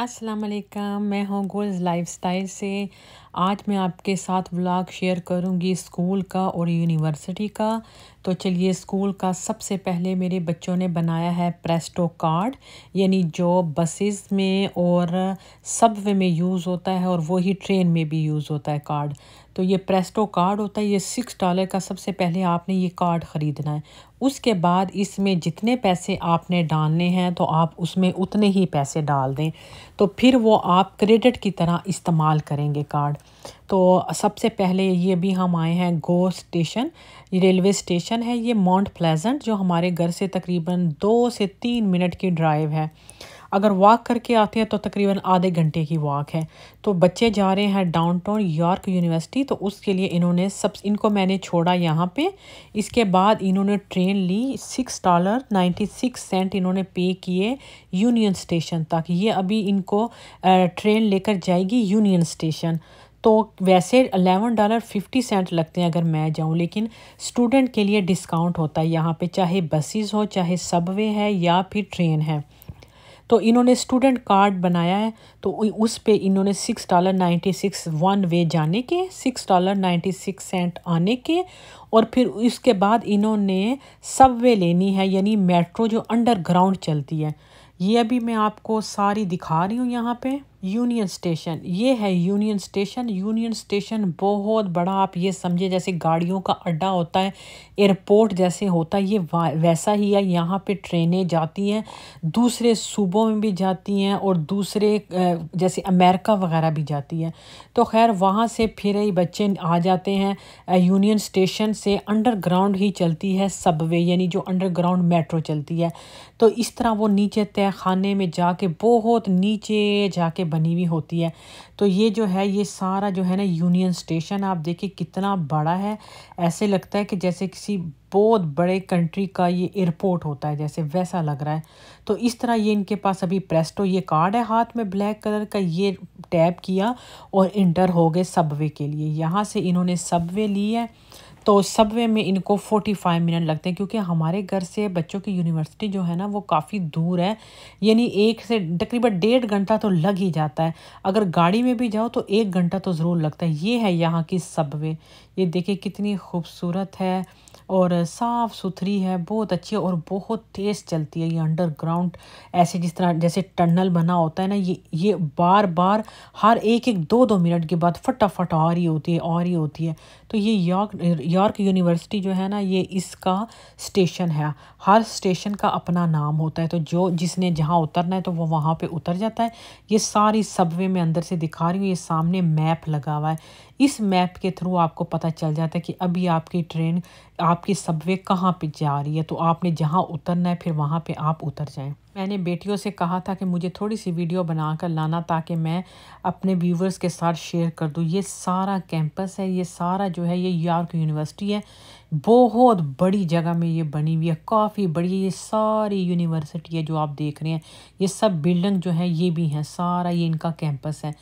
अस्सलाम वालेकुम, मैं हूँ गुल्स लाइफस्टाइल से। आज मैं आपके साथ व्लॉग शेयर करूँगी स्कूल का और यूनिवर्सिटी का। तो चलिए स्कूल का सबसे पहले मेरे बच्चों ने बनाया है प्रेस्टो कार्ड, यानी जो बसेस में और सबवे में यूज़ होता है और वही ट्रेन में भी यूज़ होता है कार्ड। तो ये प्रेस्टो कार्ड होता है, ये $6 का। सबसे पहले आपने ये कार्ड ख़रीदना है, उसके बाद इसमें जितने पैसे आपने डालने हैं तो आप उसमें उतने ही पैसे डाल दें, तो फिर वो आप क्रेडिट की तरह इस्तेमाल करेंगे कार्ड। तो सबसे पहले ये भी हम आए हैं गो स्टेशन, ये रेलवे स्टेशन है, ये माउंट प्लेजेंट जो हमारे घर से तकरीबन 2 से 3 मिनट की ड्राइव है। अगर वॉक करके आते हैं तो तकरीबन आधे घंटे की वॉक है। तो बच्चे जा रहे हैं डाउनटाउन यॉर्क यूनिवर्सिटी, तो उसके लिए इन्होंने इनको मैंने छोड़ा यहाँ पे। इसके बाद इन्होंने ट्रेन ली, $6.96 इन्होंने पे किए यूनियन स्टेशन तक। ये अभी इनको ट्रेन लेकर जाएगी यूनियन स्टेशन। तो वैसे $11.50 लगते हैं अगर मैं जाऊं, लेकिन स्टूडेंट के लिए डिस्काउंट होता है यहाँ पे, चाहे बसेस हो, चाहे सबवे है या फिर ट्रेन है। तो इन्होंने स्टूडेंट कार्ड बनाया है, तो उस पे इन्होंने $6.96 वन वे जाने के, $6.96 आने के, और फिर इसके बाद इन्होंने सबवे लेनी है, यानी मेट्रो जो अंडरग्राउंड चलती है। ये अभी मैं आपको सारी दिखा रही हूँ यहाँ पे। यूनियन स्टेशन, ये है यूनियन स्टेशन। यूनियन स्टेशन बहुत बड़ा, आप ये समझे जैसे गाड़ियों का अड्डा होता है, एयरपोर्ट जैसे होता है, ये वैसा ही है। यहाँ पे ट्रेनें जाती हैं, दूसरे सूबों में भी जाती हैं और दूसरे जैसे अमेरिका वगैरह भी जाती है। तो खैर वहाँ से फिर ही बच्चे आ जाते हैं, यूनियन स्टेशन से अंडरग्राउंड ही चलती है सबवे, यानी जो अंडरग्राउंड मेट्रो चलती है। तो इस तरह वो नीचे तहखाने में जाके, बहुत नीचे जाके बनी हुई होती है। तो ये जो है, ये सारा जो है ना यूनियन स्टेशन, आप देखिए कितना बड़ा है। ऐसे लगता है कि जैसे किसी बहुत बड़े कंट्री का ये एयरपोर्ट होता है, जैसे वैसा लग रहा है। तो इस तरह ये इनके पास अभी प्रेस्टो ये कार्ड है हाथ में, ब्लैक कलर का, ये टैप किया और इंटर हो गए सबवे के लिए। यहाँ से इन्होंने सबवे ली है, तो सबवे में इनको 45 मिनट लगते हैं, क्योंकि हमारे घर से बच्चों की यूनिवर्सिटी जो है ना वो काफ़ी दूर है, यानी 1 से तकरीबन 1.5 घंटा तो लग ही जाता है। अगर गाड़ी में भी जाओ तो 1 घंटा तो ज़रूर लगता है। ये है यहाँ की सबवे, ये देखिए कितनी खूबसूरत है और साफ़ सुथरी है, बहुत अच्छी है और बहुत तेज़ चलती है। ये अंडरग्राउंड ऐसे जिस तरह जैसे टनल बना होता है ना, ये बार बार हर एक 2-2 मिनट के बाद फटाफट आ रही होती है, आ रही होती है। तो ये यॉर्क यूनिवर्सिटी जो है ना, ये इसका स्टेशन है। हर स्टेशन का अपना नाम होता है, तो जो जिसने जहाँ उतरना है तो वो वहाँ पे उतर जाता है। ये सारी सबवे में अंदर से दिखा रही हूँ, ये सामने मैप लगा हुआ है, इस मैप के थ्रू आपको पता चल जाता है कि अभी आपकी ट्रेन, आपकी सबवे कहाँ पे जा रही है। तो आपने जहाँ उतरना है फिर वहाँ पे आप उतर जाएं। मैंने बेटियों से कहा था कि मुझे थोड़ी सी वीडियो बना कर लाना, ताकि मैं अपने व्यूवर्स के साथ शेयर कर दूँ। ये सारा कैंपस है, ये सारा जो है, ये यॉर्क यूनिवर्सिटी है, बहुत बड़ी जगह में ये बनी हुई है, काफ़ी बड़ी है। ये सारी यूनिवर्सिटी है जो आप देख रहे हैं, ये सब बिल्डिंग जो है ये भी हैं, सारा ये इनका कैंपस है।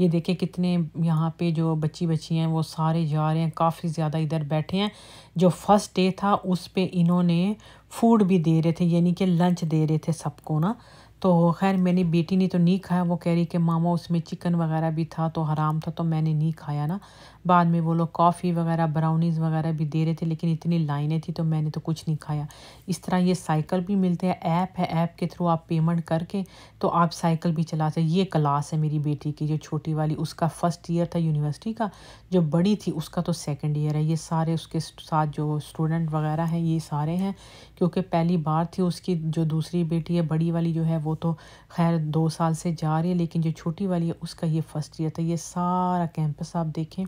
ये देखिए कितने यहाँ पे जो बच्ची हैं वो सारे जा रहे हैं, काफ़ी ज़्यादा इधर बैठे हैं। जो फर्स्ट डे था उस पे इन्होंने फूड भी दे रहे थे, यानी कि लंच दे रहे थे सबको ना। तो खैर मेरी बेटी ने तो नहीं खाया, वो कह रही कि मामा उसमें चिकन वगैरह भी था तो हराम था, तो मैंने नहीं खाया ना। बाद में वो लोग कॉफ़ी वगैरह, ब्राउनीज़ वगैरह भी दे रहे थे, लेकिन इतनी लाइनें थी तो मैंने तो कुछ नहीं खाया। इस तरह ये साइकिल भी मिलते हैं, ऐप है, ऐप के थ्रू आप पेमेंट करके तो आप साइकिल भी चला सकते। ये क्लास है मेरी बेटी की, जो छोटी वाली, उसका फर्स्ट ईयर था यूनिवर्सिटी का, जो बड़ी थी उसका तो सेकेंड ईयर है। ये सारे उसके साथ जो स्टूडेंट वगैरह हैं ये सारे हैं, क्योंकि पहली बार थी उसकी। जो दूसरी बेटी है, बड़ी वाली जो है, वो तो खैर 2 साल से जा रही है, लेकिन जो छोटी वाली है उसका ये फर्स्ट ईयर था। ये सारा कैंपस आप देखें,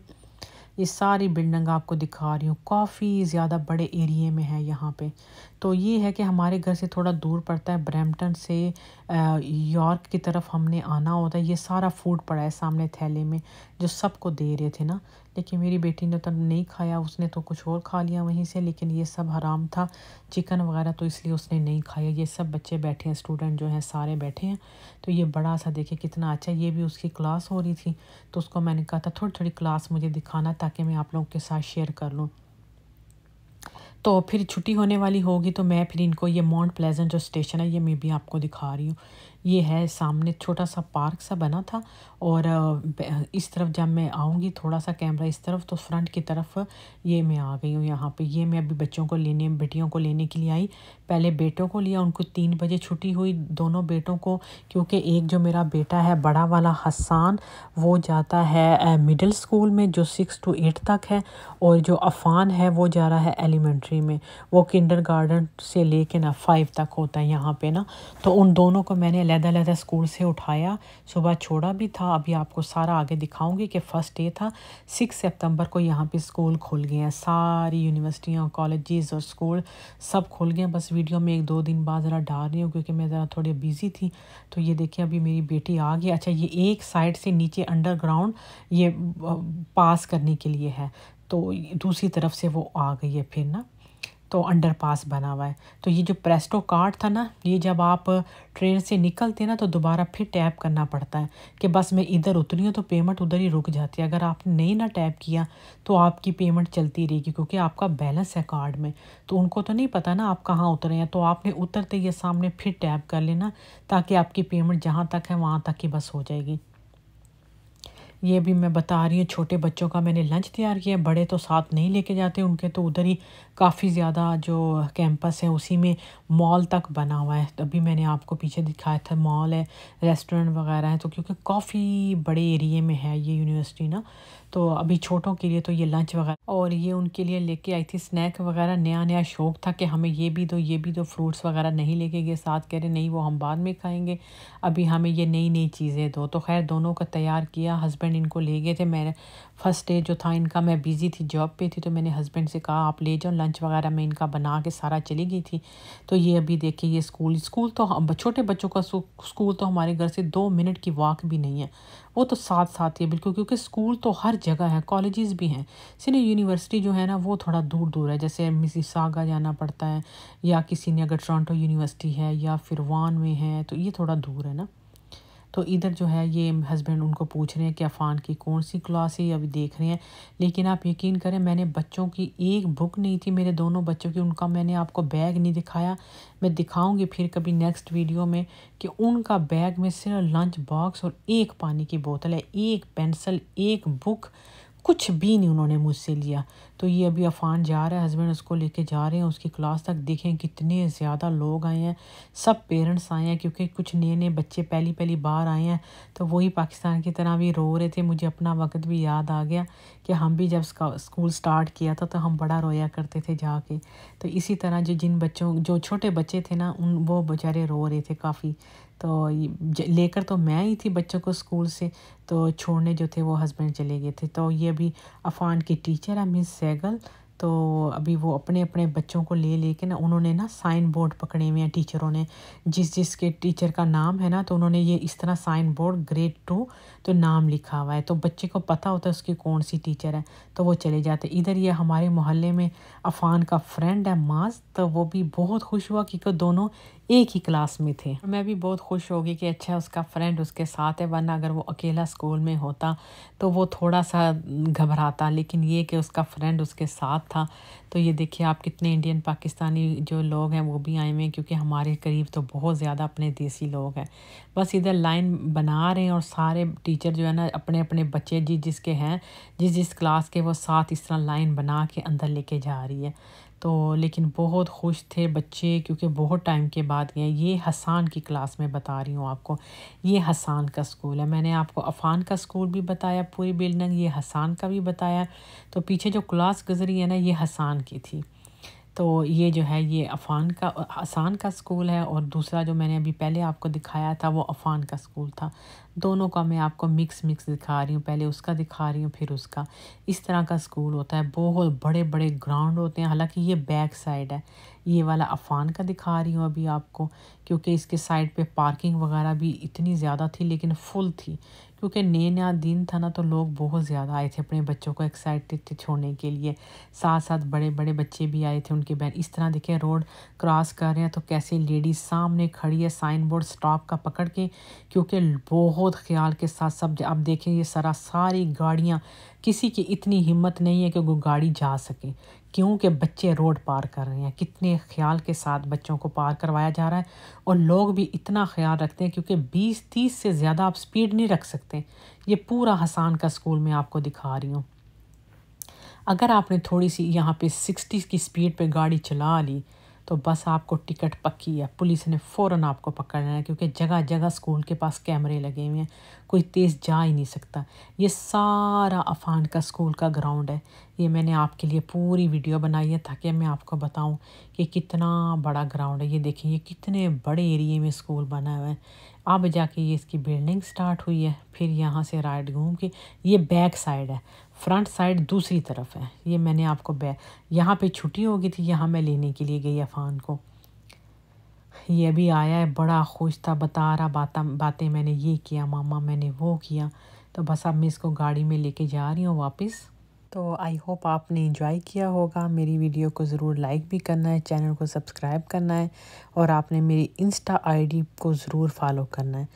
ये सारी बिल्डिंग आपको दिखा रही हूँ, काफ़ी ज़्यादा बड़े एरिए में है यहाँ पे। तो ये है कि हमारे घर से थोड़ा दूर पड़ता है, ब्रैम्पटन से यॉर्क की तरफ हमने आना होता है। ये सारा फूड पड़ा है सामने थैले में, जो सबको दे रहे थे ना, लेकिन मेरी बेटी ने तो नहीं खाया, उसने तो कुछ और खा लिया वहीं से, लेकिन ये सब हराम था चिकन वगैरह, तो इसलिए उसने नहीं खाया। ये सब बच्चे बैठे हैं, स्टूडेंट जो हैं सारे बैठे हैं। तो ये बड़ा सा देखिए कितना अच्छा, ये भी उसकी क्लास हो रही थी, तो उसको मैंने कहा था थोड़ी थोड़ी क्लास मुझे दिखाना, ताकि मैं आप लोगों के साथ शेयर कर लूँ। तो फिर छुट्टी होने वाली होगी तो मैं फिर इनको ये माउंट प्लेजेंट जो स्टेशन है ये मैं भी आपको दिखा रही हूँ। ये है सामने छोटा सा पार्क सा बना था। और इस तरफ जब मैं आऊँगी थोड़ा सा कैमरा इस तरफ तो फ्रंट की तरफ ये मैं आ गई हूँ यहाँ पे। ये मैं अभी बच्चों को लेने बेटियों को लेने के लिए आई, पहले बेटों को लिया, उनको 3 बजे छुट्टी हुई दोनों बेटों को, क्योंकि एक जो मेरा बेटा है बड़ा वाला हसान वो जाता है मिडिल स्कूल में जो 6 to 8 तक है, और जो अफ़ान है वो जा रहा है एलिमेंट्री में, वो किंडरगार्टन से लेके ना 5 तक होता है यहाँ पे ना। तो उन दोनों को मैंने अलग-अलग स्कूल से उठाया, सुबह छोड़ा भी था। अभी आपको सारा आगे दिखाऊंगी कि फ़र्स्ट डे था। 6 सितंबर को यहाँ पे स्कूल खुल गए हैं, सारी यूनिवर्सिटियाँ कॉलेजेस और स्कूल सब खुल गए हैं। बस वीडियो में 1-2 दिन बाद ज़रा डाल रही हूँ क्योंकि मैं ज़रा थोड़ी बिज़ी थी। तो ये देखिए अभी मेरी बेटी आ गई। अच्छा ये एक साइड से नीचे अंडरग्राउंड ये पास करने के लिए है, तो दूसरी तरफ से वो आ गई है फिर ना, तो अंडरपास बना हुआ है। तो ये जो प्रेस्टो कार्ड था ना, ये जब आप ट्रेन से निकलते ना तो दोबारा फिर टैप करना पड़ता है कि बस मैं इधर उतरी हूँ, तो पेमेंट उधर ही रुक जाती है। अगर आपने नहीं ना टैप किया तो आपकी पेमेंट चलती रहेगी क्योंकि आपका बैलेंस है कार्ड में। तो उनको तो नहीं पता ना आप कहाँ उतरे हैं, तो आपने उतरते ही सामने फिर टैप कर लेना ताकि आपकी पेमेंट जहाँ तक है वहाँ तक ही बस हो जाएगी। ये भी मैं बता रही हूँ छोटे बच्चों का मैंने लंच तैयार किया, बड़े तो साथ नहीं लेके जाते उनके, तो उधर ही काफ़ी ज़्यादा जो कैंपस है उसी में मॉल तक बना हुआ है। तो अभी मैंने आपको पीछे दिखाया था मॉल है, रेस्टोरेंट वगैरह है, तो क्योंकि काफ़ी बड़े एरिए में है ये यूनिवर्सिटी ना, तो अभी छोटों के लिए तो ये लंच वगैरह, और ये उनके लिए लेके आई थी स्नैक वगैरह। नया नया शौक़ था कि हमें ये भी दो, फ्रूट्स वगैरह नहीं लेके गए, साथ कह रहे नहीं वो हम बाद में खाएंगे, अभी हमें ये नई नई चीज़ें दो। तो खैर दोनों का तैयार किया, हस्बैंड इनको ले गए थे। मेरे फर्स्ट डे जो था इनका मैं बिज़ी थी, जॉब पे थी, तो मैंने हस्बैंड से कहा आप ले जाओ, लंच वगैरह मैं इनका बना के सारा चली गई थी। तो ये अभी देखिए ये स्कूल तो छोटे बच्चों का स्कूल तो हमारे घर से 2 मिनट की वॉक भी नहीं है, वो तो साथ साथ ही है बिल्कुल, क्योंकि स्कूल तो हर जगह है, कॉलेजेस भी हैं। सिर्फ यूनिवर्सिटी जो है ना वो थोड़ा दूर दूर है, जैसे मिस सेगा जाना पड़ता है, या किसी ने अगर टोरंटो यूनिवर्सिटी है या फिर वान में है, तो ये थोड़ा दूर है ना। तो इधर जो है ये हस्बैंड उनको पूछ रहे हैं कि अफ़ान की कौन सी क्लास है, अभी देख रहे हैं। लेकिन आप यकीन करें मैंने बच्चों की एक बुक नहीं थी, मेरे दोनों बच्चों की, उनका मैंने आपको बैग नहीं दिखाया, मैं दिखाऊंगी फिर कभी नेक्स्ट वीडियो में कि उनका बैग में सिर्फ लंच बॉक्स और एक पानी की बोतल है, एक पेंसिल, एक बुक, कुछ भी नहीं उन्होंने मुझसे लिया। तो ये अभी अफ़ान जा रहा है, हस्बैंड उसको लेके जा रहे हैं उसकी क्लास तक। देखें कितने ज़्यादा लोग आए हैं, सब पेरेंट्स आए हैं, क्योंकि कुछ नए नए बच्चे पहली बार आए हैं, तो वही पाकिस्तान की तरह भी रो रहे थे। मुझे अपना वक्त भी याद आ गया कि हम भी जब स्कूल स्टार्ट किया था तो हम बड़ा रोया करते थे जाके। तो इसी तरह जो जिन बच्चों जो छोटे बच्चे थे ना उन वो बेचारे रो रहे थे काफ़ी। तो लेकर तो मैं ही थी बच्चों को स्कूल से, तो छोड़ने जो थे वो हस्बैंड चले गए थे। तो ये अभी अफ़ान की टीचर है मिस सेगल, तो अभी वो अपने अपने बच्चों को ले लेके ना उन्होंने ना साइन बोर्ड पकड़े हुए हैं टीचरों ने, जिस के टीचर का नाम है ना, तो उन्होंने ये इस तरह साइन बोर्ड ग्रेड 2 तो नाम लिखा हुआ है, तो बच्चे को पता होता है उसकी कौन सी टीचर है, तो वो चले जाते। इधर ये हमारे मोहल्ले में अफ़ान का फ्रेंड है माज़, तो वो भी बहुत खुश हुआ क्योंकि दोनों एक ही क्लास में थे। मैं भी बहुत खुश हो गई कि अच्छा उसका फ्रेंड उसके साथ है, वरना अगर वो अकेला स्कूल में होता तो वो थोड़ा सा घबराता, लेकिन ये कि उसका फ्रेंड उसके साथ था। तो ये देखिए आप कितने इंडियन पाकिस्तानी जो लोग हैं वो भी आए हुए हैं, क्योंकि हमारे करीब तो बहुत ज़्यादा अपने देसी लोग हैं। बस इधर लाइन बना रहे हैं और सारे टीचर जो है ना अपने अपने बच्चे जिसके हैं जिस क्लास के वो साथ इस तरह लाइन बना के अंदर लेके जा रही है। तो लेकिन बहुत खुश थे बच्चे क्योंकि बहुत टाइम के बाद गए। ये हसान की क्लास में बता रही हूँ आपको, ये हसान का स्कूल है। मैंने आपको अफ़ान का स्कूल भी बताया पूरी बिल्डिंग, ये हसान का भी बताया। तो पीछे जो क्लास गुजरी है ना ये हसान की थी। तो ये जो है ये अफ़ान का हसान का स्कूल है, और दूसरा जो मैंने अभी पहले आपको दिखाया था वो अफ़ान का स्कूल था। दोनों का मैं आपको मिक्स दिखा रही हूँ, पहले उसका दिखा रही हूँ फिर उसका। इस तरह का स्कूल होता है, बहुत बड़े बड़े ग्राउंड होते हैं। हालांकि ये बैक साइड है, ये वाला अफ़ान का दिखा रही हूँ अभी आपको, क्योंकि इसके साइड पे पार्किंग वगैरह भी इतनी ज़्यादा थी लेकिन फुल थी, क्योंकि नया दिन था ना तो लोग बहुत ज़्यादा आए थे अपने बच्चों को एक्साइटेड छोड़ने के लिए। साथ बड़े बड़े बच्चे भी आए थे उनके बहन। इस तरह देखें रोड क्रॉस कर रहे हैं तो कैसे लेडीज़ सामने खड़ी है साइन बोर्ड स्टॉप का पकड़ के, क्योंकि बहुत ख्याल के साथ सब। आप देखें ये सारी गाड़ियाँ, किसी की इतनी हिम्मत नहीं है कि वो गाड़ी जा सके, क्योंकि बच्चे रोड पार कर रहे हैं। कितने ख्याल के साथ बच्चों को पार करवाया जा रहा है और लोग भी इतना ख्याल रखते हैं क्योंकि 20-30 से ज़्यादा आप स्पीड नहीं रख सकते। ये पूरा हसान का स्कूल मैं आपको दिखा रही हूँ। अगर आपने थोड़ी सी यहाँ पे 60 की स्पीड पे गाड़ी चला ली तो बस आपको टिकट पक्की है, पुलिस ने फ़ौरन आपको पकड़ना है क्योंकि जगह जगह स्कूल के पास कैमरे लगे हुए हैं, कोई तेज़ जा ही नहीं सकता। ये सारा अफान का स्कूल का ग्राउंड है। ये मैंने आपके लिए पूरी वीडियो बनाई है ताकि मैं आपको बताऊं कि कितना बड़ा ग्राउंड है। ये देखिए, ये कितने बड़े एरिए में स्कूल बना हुआ है। अब जाके ये इसकी बिल्डिंग स्टार्ट हुई है, फिर यहाँ से राइट घूम के ये बैक साइड है, फ्रंट साइड दूसरी तरफ है। ये मैंने आपको यहाँ पे छुट्टी हो गई थी, यहाँ मैं लेने के लिए गई अफान को। ये अभी आया है, बड़ा खुश था, बता रहा बातें मैंने ये किया मामा, मैंने वो किया। तो बस अब मैं इसको गाड़ी में लेके जा रही हूँ वापस। तो आई होप आपने इंजॉय किया होगा। मेरी वीडियो को ज़रूर लाइक भी करना है, चैनल को सब्सक्राइब करना है और आपने मेरी इंस्टा आईडी को ज़रूर फॉलो करना है।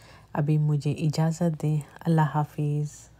अभी मुझे इजाज़त दें, अल्लाह हाफिज़।